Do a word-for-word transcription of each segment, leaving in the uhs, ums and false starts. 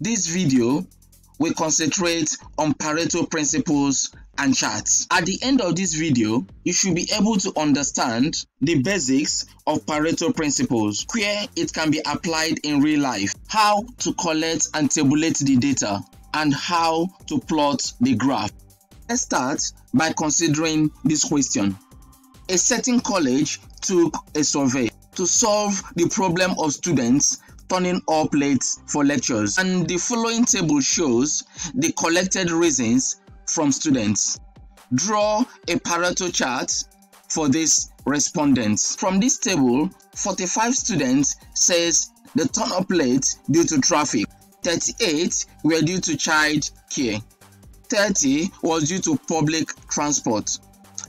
This video will concentrate on Pareto principles and charts. At the end of this video, you should be able to understand the basics of Pareto principles, where it can be applied in real life, how to collect and tabulate the data, and how to plot the graph. Let's start by considering this question. A certain college took a survey to solve the problem of students turning up late for lectures, and the following table shows the collected reasons from students. Draw a Pareto chart for these respondents. From this table, forty-five students says they turn up late due to traffic, thirty-eight were due to child care, thirty was due to public transport,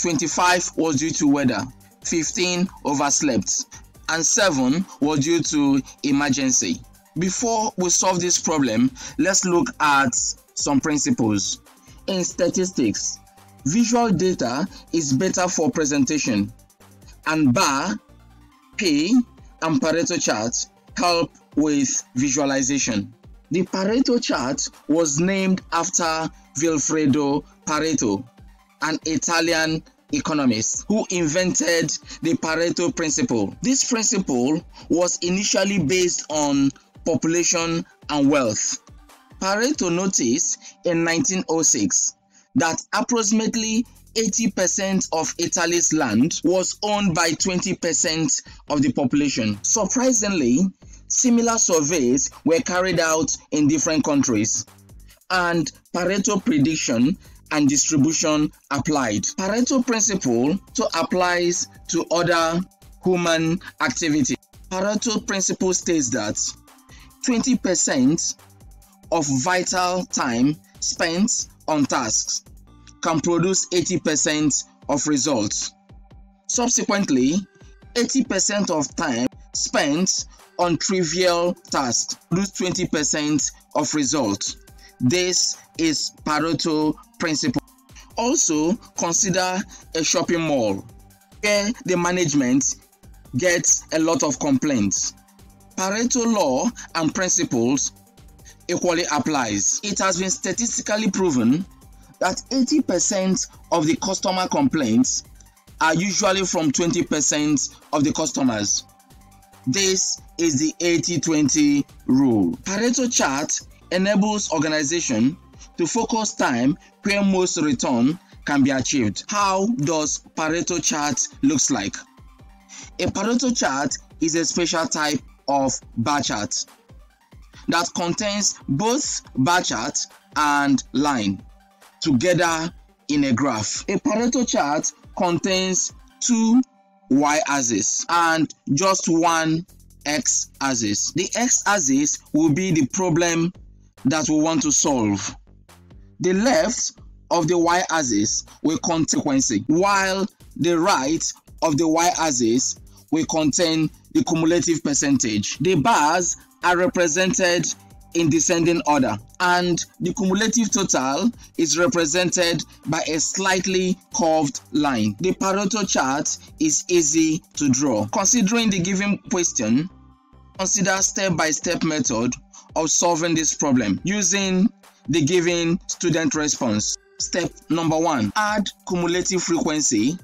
twenty-five was due to weather, fifteen overslept, and seven was due to emergency. Before we solve this problem, let's look at some principles. In statistics, visual data is better for presentation, and bar, P, and Pareto chart help with visualization. The Pareto chart was named after Vilfredo Pareto, an Italian economist who invented the Pareto principle. This principle was initially based on population and wealth. Pareto noticed in nineteen oh six that approximately eighty percent of Italy's land was owned by twenty percent of the population. Surprisingly, similar surveys were carried out in different countries, and Pareto prediction and distribution applied. Pareto principle too applies to other human activity. Pareto principle states that twenty percent of vital time spent on tasks can produce eighty percent of results. Subsequently, eighty percent of time spent on trivial tasks produce twenty percent of results. This is Pareto principle. Also consider a shopping mall where the management gets a lot of complaints. Pareto law and principles equally applies. It has been statistically proven that eighty percent of the customer complaints are usually from twenty percent of the customers. This is the eighty twenty rule. Pareto chart enables organization to focus time where most return can be achieved. How does Pareto chart looks like? A Pareto chart is a special type of bar chart that contains both bar chart and line together in a graph. A Pareto chart contains two y-axis and just one x-axis. The x-axis will be the problem that we want to solve. The left of the y-axis will contain frequency, while the right of the y-axis will contain the cumulative percentage. The bars are represented in descending order, and the cumulative total is represented by a slightly curved line. The Pareto chart is easy to draw. Considering the given question, consider step-by-step method of solving this problem using the given student response. Step number one, add cumulative frequency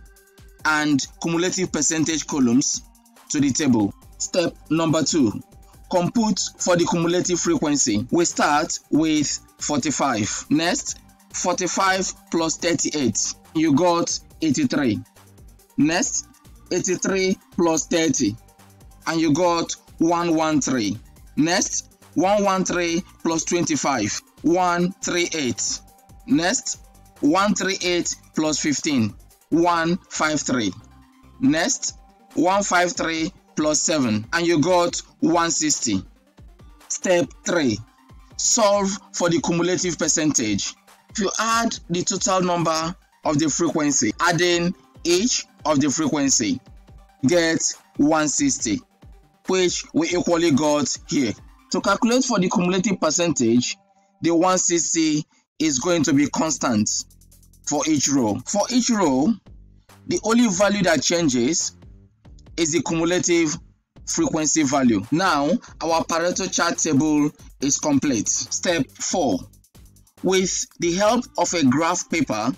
and cumulative percentage columns to the table. Step number two, compute for the cumulative frequency. We start with forty-five. Next, forty-five plus thirty-eight. You got eighty-three. Next, eighty-three plus thirty. And you got one hundred thirteen. Next, one hundred thirteen plus twenty-five. one hundred thirty-eight. Next, one hundred thirty-eight plus fifteen. one hundred fifty-three. Next, one hundred fifty-three plus seven, and you got one hundred sixty. Step three, solve for the cumulative percentage. If you add the total number of the frequency, adding each of the frequency, get one hundred sixty, which we equally got here. To calculate for the cumulative percentage, the one hundred sixty is going to be constant for each row. For each row, the only value that changes is the cumulative frequency value. Now, our Pareto chart table is complete. Step four. With the help of a graph paper,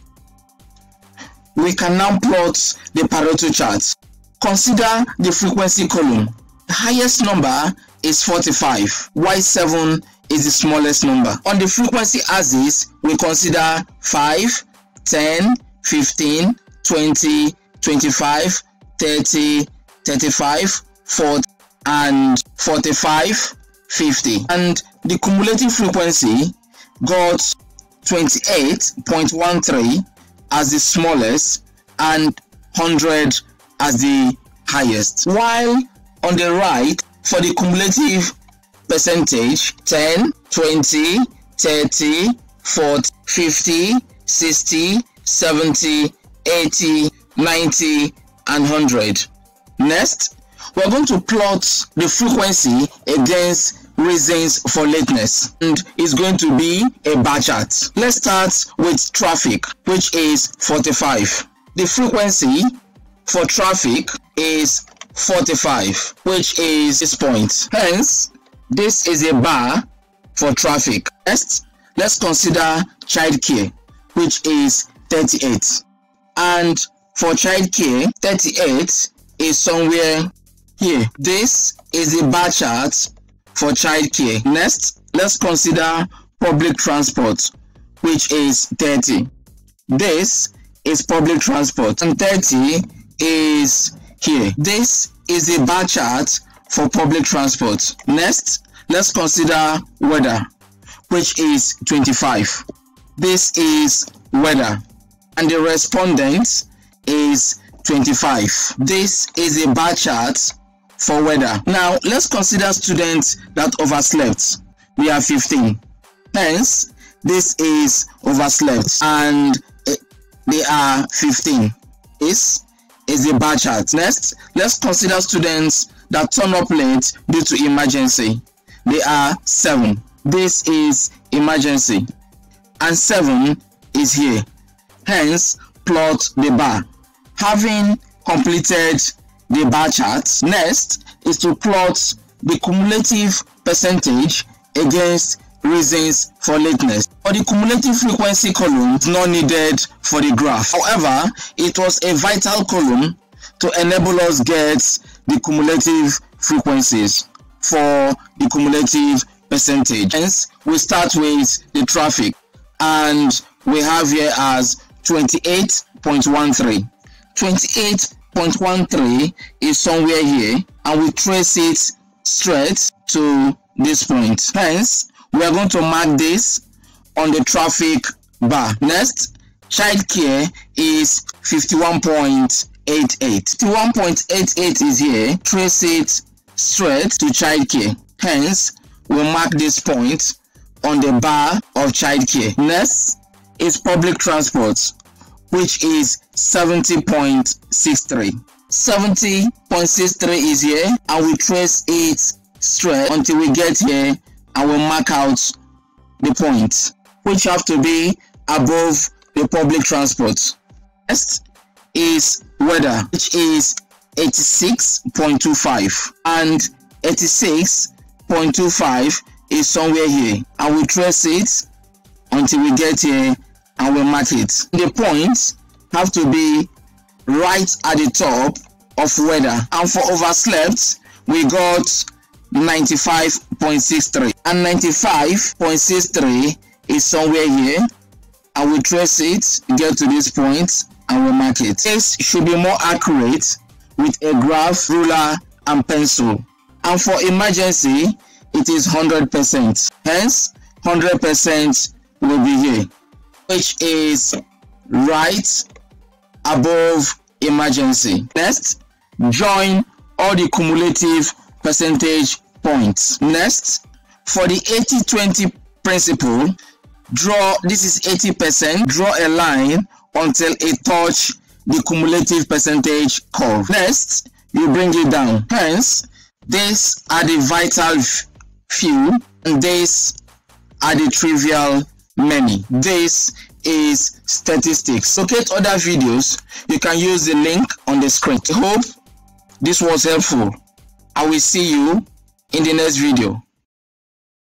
we can now plot the Pareto chart. Consider the frequency column. The highest number is forty-five, while seven is the smallest number. On the frequency axis, we consider five, ten, fifteen, twenty, twenty-five, thirty, thirty-five, forty, and forty-five, fifty. And the cumulative frequency got twenty-eight point one three as the smallest and one hundred as the highest. While on the right, for the cumulative percentage, ten, twenty, thirty, forty, fifty, sixty, seventy, eighty, ninety, and one hundred. Next, we're going to plot the frequency against reasons for lateness, and it's going to be a bar chart. Let's start with traffic, which is forty-five. The frequency for traffic is forty-five, which is this point. Hence, this is a bar for traffic. Next, let's consider childcare, which is thirty-eight. And for childcare, thirty-eight is somewhere here. This is the bar chart for childcare. Next, let's consider public transport, which is thirty. This is public transport, and thirty is here. This is the bar chart for public transport. Next, let's consider weather, which is twenty-five. This is weather, and the respondent is twenty-five. This is a bar chart for weather. Now, let's consider students that overslept. We have fifteen. Hence, this is overslept, and they are fifteen. This is the bar chart. Next, let's consider students that turn up late due to emergency. They are seven. This is emergency, and seven is here. Hence, plot the bar. Having completed the bar chart, next is to plot the cumulative percentage against reasons for lateness. For the cumulative frequency column, it's not needed for the graph. However, it was a vital column to enable us get the cumulative frequencies for the cumulative percentage. Hence, we start with the traffic, and we have here as twenty-eight point one three. twenty-eight point one three is somewhere here, and we trace it straight to this point. Hence, we are going to mark this on the traffic bar. Next, childcare is fifty-one point eight eight. fifty-one point eight eight is here. Trace it straight to childcare. Hence, we mark this point on the bar of childcare. Next is public transport, which is seventy point six three. seventy point six three is here, and we trace it straight until we get here, and we mark out the point, which have to be above the public transport. Next is weather, which is eighty-six point two five, and eighty-six point two five is somewhere here, and we trace it until we get here, and we mark it. The points have to be right at the top of weather. And for overslept, we got ninety-five point six three, and ninety-five point six three is somewhere here, and we trace it, get to this point, and we mark it. This should be more accurate with a graph, ruler, and pencil. And for emergency, it is one hundred percent. Hence, one hundred percent will be here, which is right above emergency. Next, join all the cumulative percentage points. Next, for the eighty twenty principle, draw, this is eighty percent, draw a line until it touch the cumulative percentage curve. Next, you bring it down. Hence, these are the vital few, and these are the trivial many. This is statistics. To locate other videos, you can use the link on the screen. I hope this was helpful. I will see you in the next video.